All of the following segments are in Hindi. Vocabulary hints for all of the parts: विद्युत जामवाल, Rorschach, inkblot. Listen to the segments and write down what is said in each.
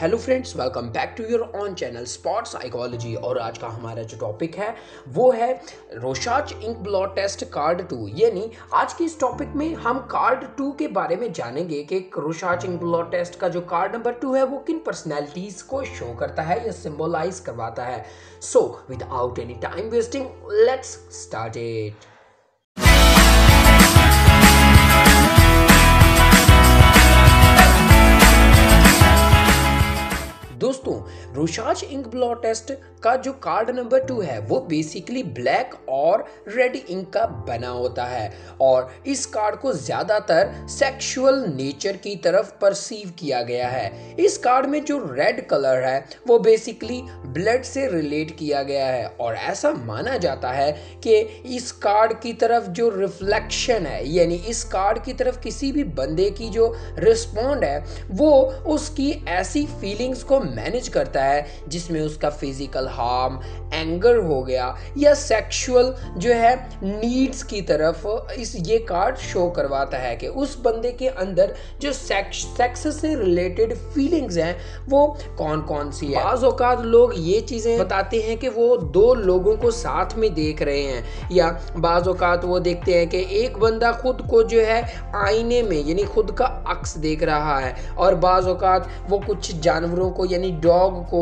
Hello friends, welcome back to your own channel sports psychology. और आज का हमारा जो टॉपिक है वो है Rorschach ink blot test card 2। यानी आज के इस टॉपिक में हम कार्ड 2 के बारे में जानेंगे कि रोशाच इंक ब्लॉट टेस्ट का जो कार्ड नंबर 2 है वो किन पर्सनैलिटीज़ को शो करता है या सिम्बोलाइज करवाता है। So without any time wasting let's start it. दोस्तों, रोशाच इंक ब्लॉट टेस्ट का जो कार्ड नंबर 2 है वो बेसिकली ब्लैक और रेड इंक का बना होता है और इस कार्ड को ज़्यादातर सेक्सुअल नेचर की तरफ परसीव किया गया है। इस कार्ड में जो रेड कलर है वो बेसिकली ब्लड से रिलेट किया गया है और ऐसा माना जाता है कि इस कार्ड की तरफ जो रिफ्लेक्शन है, यानी इस कार्ड की तरफ किसी भी बंदे की जो रिस्पॉन्ड है वो उसकी ऐसी फीलिंग्स को मैनेज करता है जिसमें उसका फिजिकल हार्म, एंगर हो गया या सेक्सुअल जो है नीड्स की तरफ इस ये कार्ड शो करवाता है कि उस बंदे के अंदर जो सेक्स से रिलेटेड फीलिंग्स हैं वो कौन कौन सी है। बाज़ औक़ात लोग ये चीज़ें बताते हैं कि वो दो लोगों को साथ में देख रहे हैं या बाज़ औक़ात वो देखते हैं कि एक बंदा खुद को जो है आईने में यानी खुद का अक्स देख रहा है और बाज़ औक़ात वो कुछ जानवरों को यानी डॉग को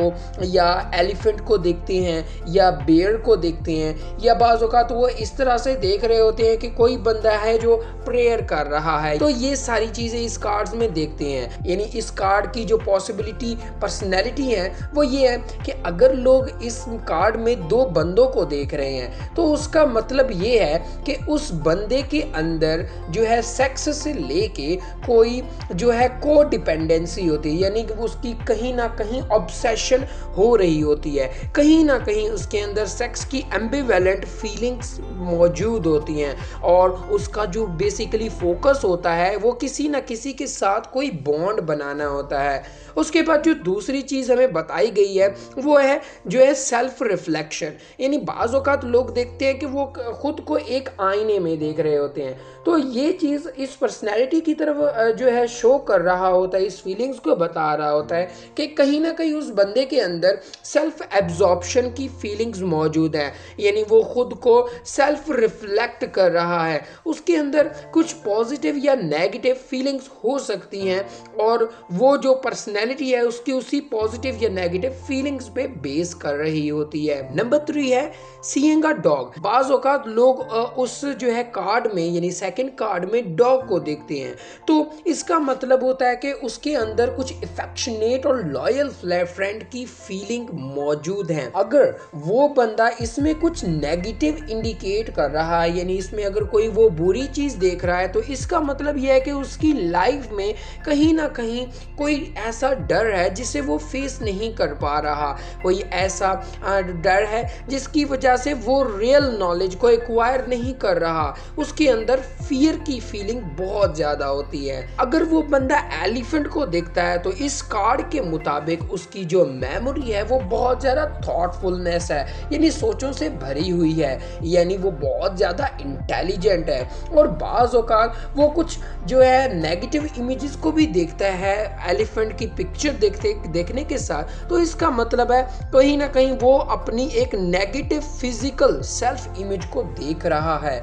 या एलिफेंट को देखते हैं या बेयर को देखते हैं या बाज़ औक़ात वो इस तरह से देख रहे होते हैं कि कोई बंदा है जो प्रेयर कर रहा है। तो ये सारी चीज़ें इस कार्ड्स में देखते हैं। यानी इस कार्ड की जो पॉसिबिलिटी पर्सनैलिटी है वो ये है कि अगर लोग इस कार्ड में दो बंदों को देख रहे हैं तो उसका मतलब ये है कि उस बंदे के अंदर जो है सेक्स से लेके कोई जो है को डिपेंडेंसी होती है, यानी उसकी कहीं ना कहीं ऑब्सेशन हो रही होती है, कहीं ना कहीं उसके अंदर सेक्स की एम्बिवैलेंट फीलिंग्स मौजूद होती हैं और उसका जो बेसिकली फोकस होता है वो किसी ना किसी के साथ कोई बॉन्ड बनाना होता है। उसके बाद जो दूसरी चीज़ हमें बताई गई है वो है जो है सेल्फ रिफ्लेक्शन। यानी बाज़ औक़ात लोग देखते हैं कि वो खुद को एक आईने में देख रहे होते हैं, तो ये चीज़ इस पर्सनैलिटी की तरफ जो है शो कर रहा होता है, इस फीलिंग्स को बता रहा होता है कि कहीं ना कहीं उस बंदे के अंदर सेल्फ एब्जॉर्प्शन की फीलिंग्स मौजूद हैं। यानी वो खुद को सेल्फ रिफ्लेक्ट कर रहा है, उसके अंदर कुछ पॉजिटिव या नेगेटिव फीलिंग्स हो सकती हैं और वो जो पर्सनैलिटी है उसकी उसी पॉजिटिव या नेगेटिव फीलिंग्स पे बेस कर रही होती है। नंबर 3 है सीइंग अ डॉग। बाज़ औक़ात लोग उस जो है कार्ड में यानी सेकेंड कार्ड में डॉग को देखते हैं, तो इसका मतलब होता है कि उसके अंदर कुछ अफेक्शनेट और लॉयल फ्रेंड की फीलिंग मौजूद है। अगर वो बंदा इसमें कुछ नेगेटिव इंडिकेट कर रहा है, यानी इसमें अगर कोई वो बुरी चीज़ देख रहा है, तो इसका मतलब यह है कि उसकी लाइफ में कहीं ना कहीं कोई ऐसा डर है जिसे वो फेस नहीं कर पा रहा, कोई ऐसा डर है जिसकी वजह से वो रियल नॉलेज को एक्वायर नहीं कर रहा, उसके अंदर फियर की फीलिंग बहुत ज़्यादा होती है। अगर वो बंदा एलिफेंट को देखता है तो इस कार्ड के मुताबिक उसकी जो मेमोरी है वो बहुत ज़्यादा थॉटफुलनेस है, यानी सोचों से भरी हुई है, यानी वो बहुत ज़्यादा इंटेलिजेंट है। और बाज़ औक़ात वो कुछ जो है नेगेटिव इमेजेस को भी देखता है एलिफेंट की पिक्चर देखने के साथ, तो इसका मतलब है कहीं ना कहीं वो अपनी एक नेगेटिव फिजिकल सेल्फ इमेज को देख रहा है।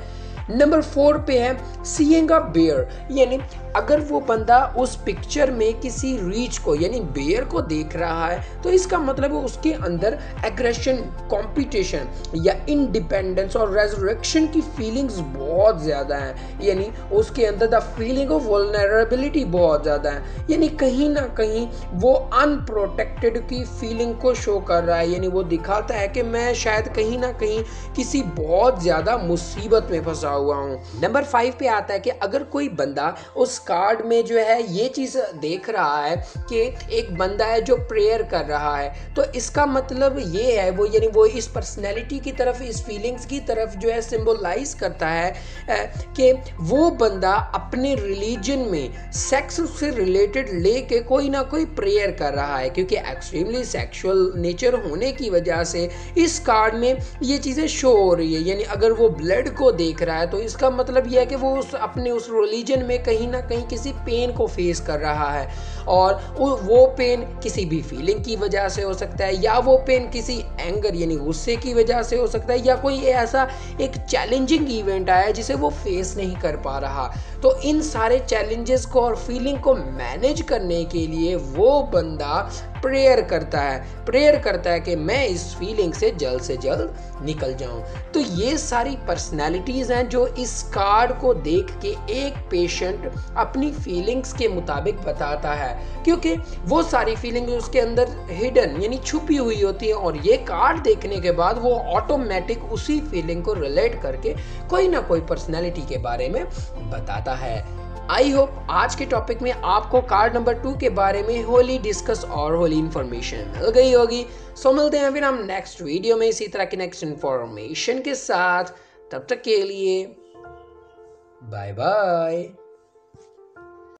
नंबर 4 पे है सीइंग अ बेयर। यानी अगर वो बंदा उस पिक्चर में किसी रीछ को यानी बेयर को देख रहा है तो इसका मतलब है उसके अंदर एग्रेशन, कंपटीशन या इंडिपेंडेंस और रेजरेक्शन की फीलिंग्स बहुत ज़्यादा हैं। यानी उसके अंदर द फीलिंग ऑफ वल्नरेबिलिटी बहुत ज़्यादा है, यानी कहीं ना कहीं वो अनप्रोटेक्टेड की फीलिंग को शो कर रहा है। यानी वो दिखाता है कि मैं शायद कहीं ना कहीं किसी बहुत ज़्यादा मुसीबत में फंसा हुआ हूँ। नंबर 5 पे आता है कि अगर कोई बंदा उस कार्ड में जो है ये चीज़ देख रहा है कि एक बंदा है जो प्रेयर कर रहा है, तो इसका मतलब ये है वो यानी वो इस पर्सनैलिटी की तरफ, इस फीलिंग्स की तरफ जो है सिम्बोलाइज करता है कि वो बंदा अपने रिलीजन में सेक्स से रिलेटेड लेके कोई ना कोई प्रेयर कर रहा है, क्योंकि एक्सट्रीमली सेक्सुअल नेचर होने की वजह से इस कार्ड में ये चीज़ें शो हो रही है। यानी अगर वो ब्लड को देख रहा है तो इसका मतलब यह है कि वो उस अपने उस रिलीजन में कहीं ना कहीं कहीं किसी पेन को फेस कर रहा है, और वो पेन किसी भी फीलिंग की वजह से हो सकता है, या वो पेन किसी एंगर यानी गुस्से की वजह से हो सकता है, या कोई ऐसा एक चैलेंजिंग इवेंट आया है जिसे वो फेस नहीं कर पा रहा। तो इन सारे चैलेंजेस को और फीलिंग को मैनेज करने के लिए वो बंदा प्रेयर करता है कि मैं इस फीलिंग से जल्द निकल जाऊं। तो ये सारी पर्सनैलिटीज़ हैं जो इस कार्ड को देख के एक पेशेंट अपनी फीलिंग्स के मुताबिक बताता है, क्योंकि वो सारी फीलिंग उसके अंदर हिडन यानी छुपी हुई होती है, और ये कार्ड देखने के बाद वो ऑटोमेटिक उसी फीलिंग को रिलेट करके कोई ना कोई पर्सनैलिटी के बारे में बताता है। आई होप आज के टॉपिक में आपको कार्ड नंबर 2 के बारे में होली डिस्कस और होली इन्फॉर्मेशन मिल गई होगी। सो मिलते हैं फिर हम नेक्स्ट वीडियो में इसी तरह की नेक्स्ट इन्फॉर्मेशन के साथ। तब तक के लिए बाय बाय।